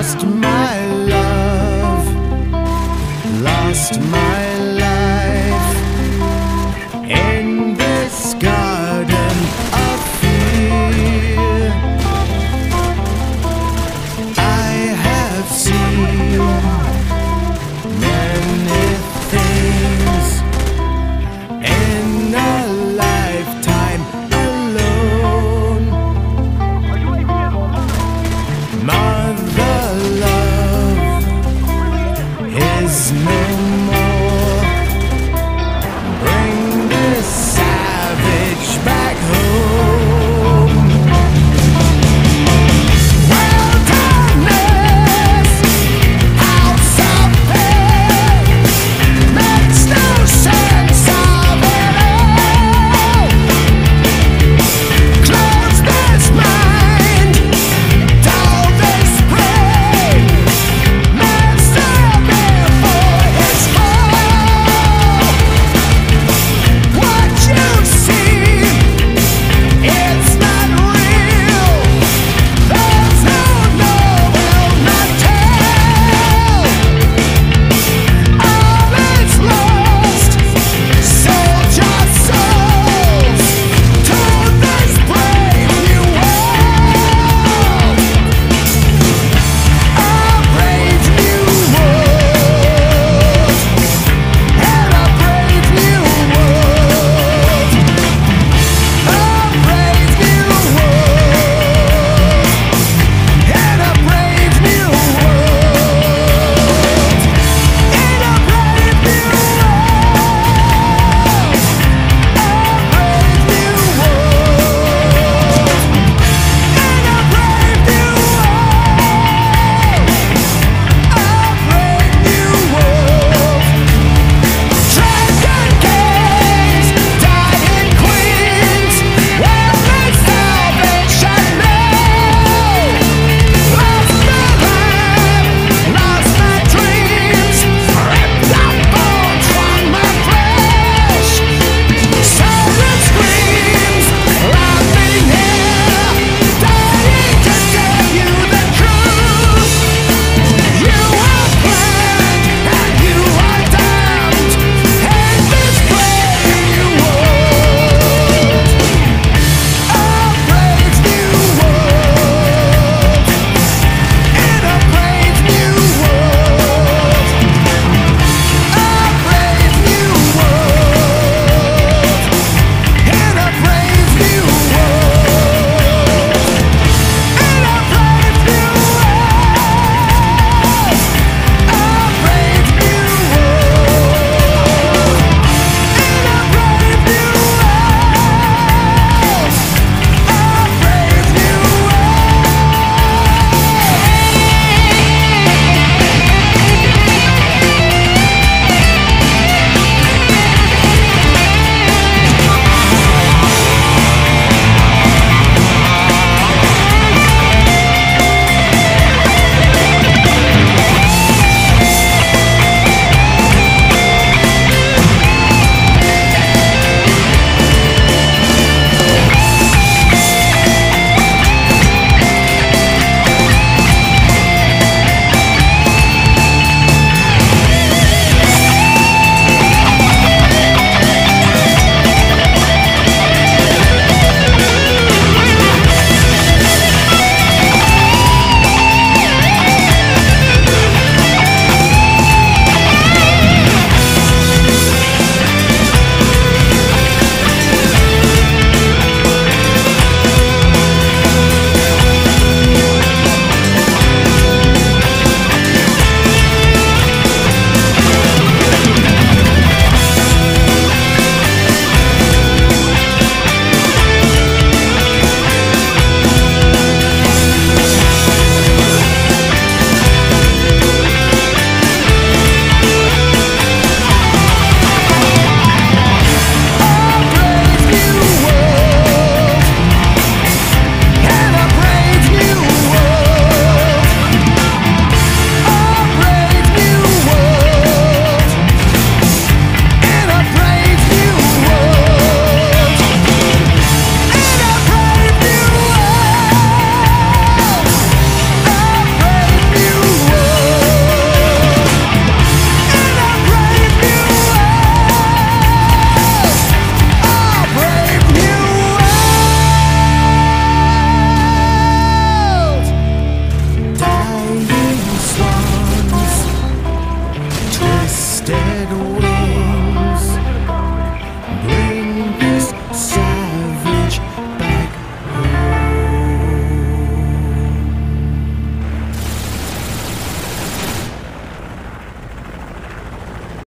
lost my love, lost my life in this garden of fear. I have seen many things in a lifetime alone. Mother love is no more. Bring this savage back home. Wilderness outside. shed wings. Bring this song.